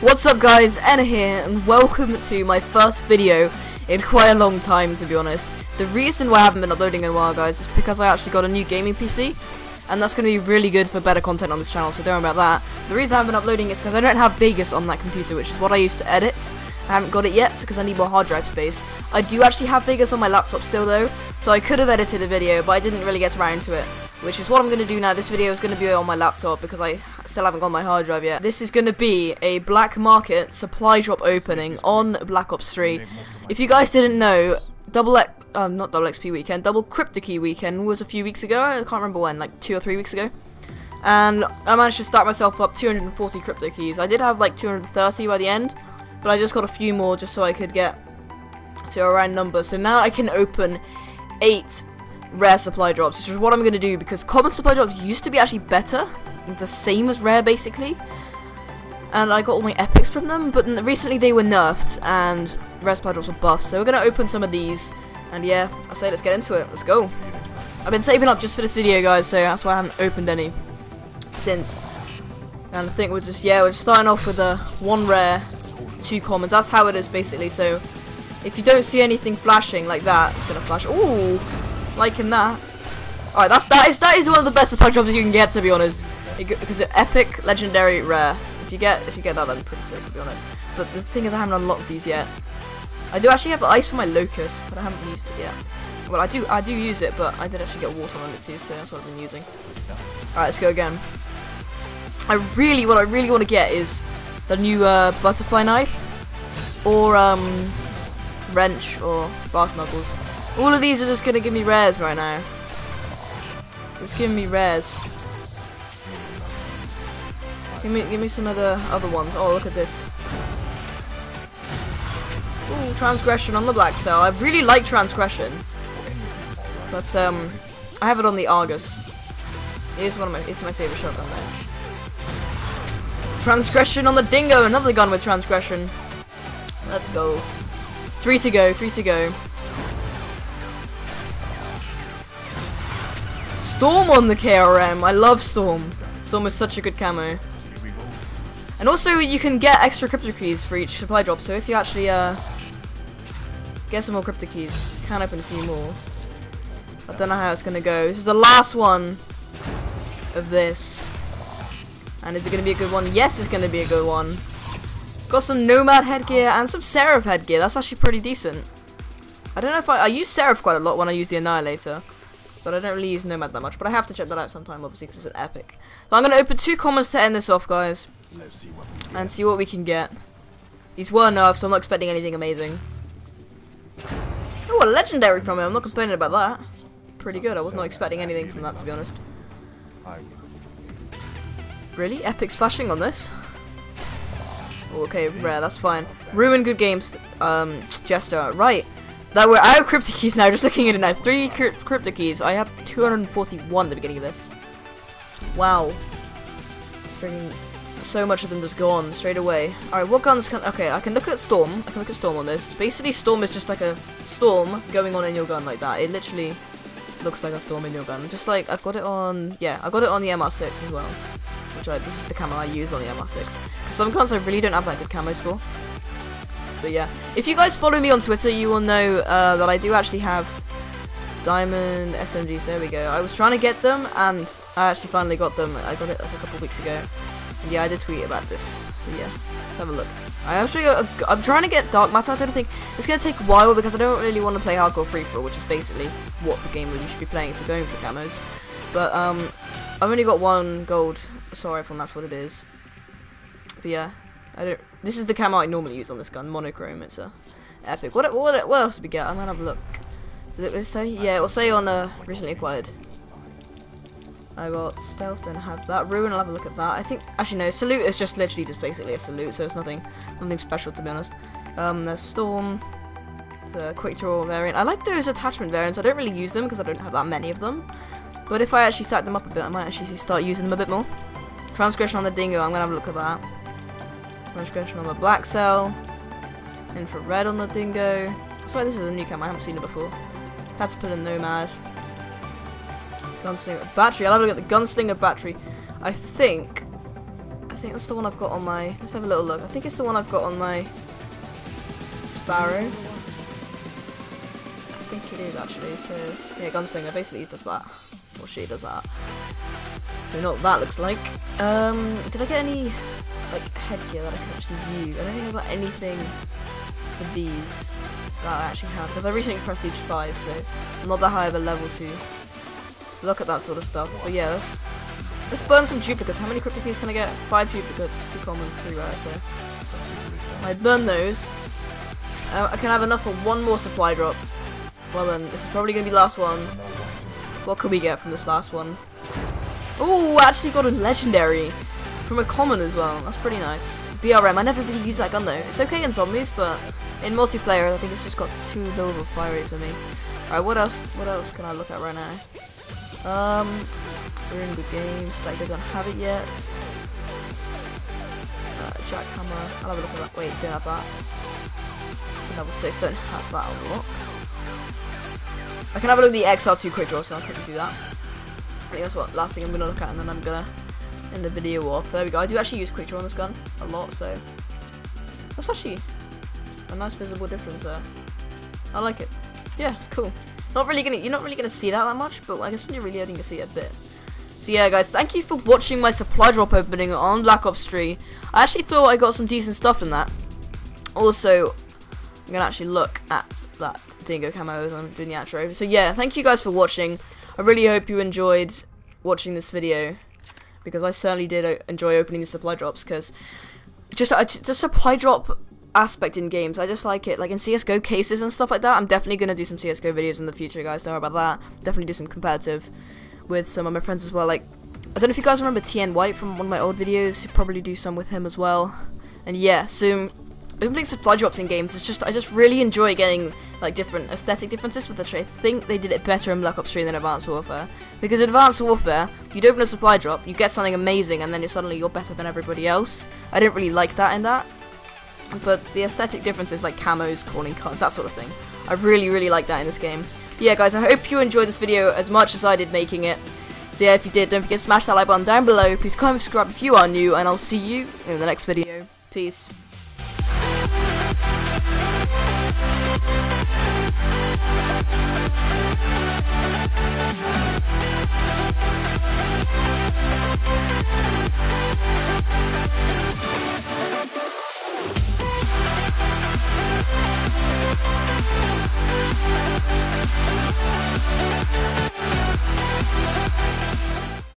What's up guys, Anna here, and welcome to my first video in quite a long time, to be honest. The reason why I haven't been uploading in a while, guys, is because I actually got a new gaming PC, and that's going to be really good for better content on this channel, so don't worry about that. The reason I haven't been uploading is because I don't have Vegas on that computer, which is what I used to edit. I haven't got it yet because I need more hard drive space. I do actually have Vegas on my laptop still though, so I could have edited a video, but I didn't really get around to it. Which is what I'm going to do now. This video is going to be on my laptop because I still haven't got my hard drive yet. This is going to be a black market supply drop opening on Black Ops 3. If you guys didn't know, double Crypto Key weekend was a few weeks ago. I can't remember when, like 2 or 3 weeks ago. And I managed to stack myself up 240 Crypto Keys. I did have like 230 by the end, but I just got a few more just so I could get to a round number. So now I can open 8 rare supply drops, which is what I'm going to do because common supply drops used to be actually better, the same as rare basically, and I got all my epics from them, but recently they were nerfed and rare supply drops were buffed, so we're going to open some of these, and yeah, I say let's get into it, let's go. I've been saving up just for this video guys, so that's why I haven't opened any since, and I think we're just starting off with a 1 rare, 2 commons, that's how it is basically, so if you don't see anything flashing like that, it's going to flash. Ooh! Liking that. Alright, that is one of the best supply drops you can get, to be honest. Because it's epic, legendary, rare. If you get that, that'd be pretty sick, to be honest. But the thing is, I haven't unlocked these yet. I do actually have ice for my Locust, but I haven't used it yet. Well, I do use it, but I did actually get water on it too, so that's what I've been using. Alright, let's go again. What I really want to get is the new butterfly knife, or wrench, or brass knuckles. All of these are just going to give me rares right now. It's giving me rares. Give me some other ones. Oh, look at this. Ooh, transgression on the black cell. I really like transgression. But, I have it on the Argus. It's my favorite shotgun there. Transgression on the Dingo. Another gun with transgression. Let's go. 3 to go. Storm on the KRM. I love Storm. Storm is such a good camo. And also, you can get extra crypto keys for each supply drop. So if you actually get some more crypto keys, you can open a few more. I don't know how it's gonna go. This is the last one of this. And is it gonna be a good one? Yes, it's gonna be a good one. Got some Nomad headgear and some Seraph headgear. That's actually pretty decent. I don't know if I use Seraph quite a lot when I use the Annihilator. But I don't really use Nomad that much, but I have to check that out sometime, obviously, because it's an epic. So I'm going to open 2 commons to end this off, guys. Let's see what we and see what we can get. These were nerfed, so I'm not expecting anything amazing. Oh, a legendary from it. I'm not complaining about that. Pretty good. I was not expecting anything from that, to be honest. Really? Epic's flashing on this? Oh, okay, rare. That's fine. Ruin, good games. Jester. Right. That we're out of crypto keys now, just looking at it now. 3 crypto keys. I had 241 at the beginning of this. Wow. Freaking so much of them just gone straight away. Alright, what guns can... Okay, I can look at Storm. I can look at Storm on this. Basically, Storm is just like a storm going on in your gun like that. It literally looks like a storm in your gun. Just like, I've got it on... Yeah, I've got it on the MR6 as well. This is the camo I use on the MR6. Because some guns I really don't have that good camos for. But yeah, if you guys follow me on Twitter, you will know that I do actually have diamond SMGs. There we go. I was trying to get them, and I actually finally got them. I got it like a couple of weeks ago. And yeah, I did tweet about this. So yeah, let's have a look. I'm trying to get Dark Matter. I don't think it's going to take a while because I don't really want to play hardcore free for all, which is basically what the game you should be playing if you're going for camos. But I've only got 1 gold. Sorry, everyone, that's what it is. But yeah. This is the camo I normally use on this gun, monochrome. It's a epic. What else did we get? I'm gonna have a look. Did it say? Yeah, it'll say on recently acquired. I got stealth, don't have that. Ruin, I'll have a look at that. I think actually no, Salute is just literally just basically a salute, so it's nothing special to be honest. There's Storm, the quick draw variant. I like those attachment variants. I don't really use them because I don't have that many of them. But if I actually stack them up a bit, I might actually start using them a bit more. Transgression on the Dingo, I'm gonna have a look at that. Transgression on the black cell, infrared on the Dingo. That's why this is a new cam, I haven't seen it before. Had to put a Nomad. Gunslinger battery, I'll have a look at the gunslinger battery. I think that's the one I've got on my... Let's have a little look. I think it's the one I've got on my Sparrow. I think it is, actually. So yeah, Gunslinger basically does that. Or she does that. So you know what that looks like. Did I get any like headgear that I can actually use? I don't think I've got anything for these that I actually have, because I recently Prestige 5, so I'm not that high of a level to look at that sort of stuff. But yeah, let's burn some duplicates. How many crypto keys can I get? 5 duplicates, 2 commons, 3 rare, so I burn those. I can have enough for 1 more supply drop. Well then, this is probably going to be the last one. What could we get from this last one? Oh, I actually got a legendary from a common as well. That's pretty nice. BRM, I never really use that gun though. It's okay in zombies, but in multiplayer I think it's just got too low of a fire rate for me. Alright, what else can I look at right now? We're in the game, Spectre don't have it yet. Jackhammer, I'll have a look at that. Wait, do I have that? Level 6, don't have that unlocked. I can have a look at the XR2 quick draw, so I'll quickly do that. I think that's what last thing I'm gonna look at, and then I'm gonna end the video off. There we go. I do actually use quick draw on this gun a lot, so that's actually a nice visible difference there. I like it. Yeah, it's cool. You're not really gonna see that much, but I guess when you're really editing, you see it a bit. So yeah, guys, thank you for watching my supply drop opening on Black Ops 3. I actually thought I got some decent stuff in that. Also, I'm gonna actually look at that Dingo camo as I'm doing the outro. So yeah, thank you guys for watching. I really hope you enjoyed watching this video, because I certainly did enjoy opening the supply drops, because the supply drop aspect in games, I just like it. Like in CSGO cases and stuff like that, I'm definitely going to do some CSGO videos in the future, guys. Don't worry about that. Definitely do some competitive with some of my friends as well. Like, I don't know if you guys remember TN White from one of my old videos. You'll probably do some with him as well. And yeah, so opening supply drops in games, I just really enjoy getting like different aesthetic differences with the trade. I think they did it better in Black Ops 3 than Advanced Warfare, because in Advanced Warfare you'd open a supply drop, you get something amazing, and then suddenly you're better than everybody else. I don't really like that in that, but the aesthetic differences like camos, calling cards, that sort of thing, I really like that in this game. But yeah, guys, I hope you enjoyed this video as much as I did making it. So yeah, if you did, don't forget to smash that like button down below. Please comment, subscribe if you are new, and I'll see you in the next video. Peace.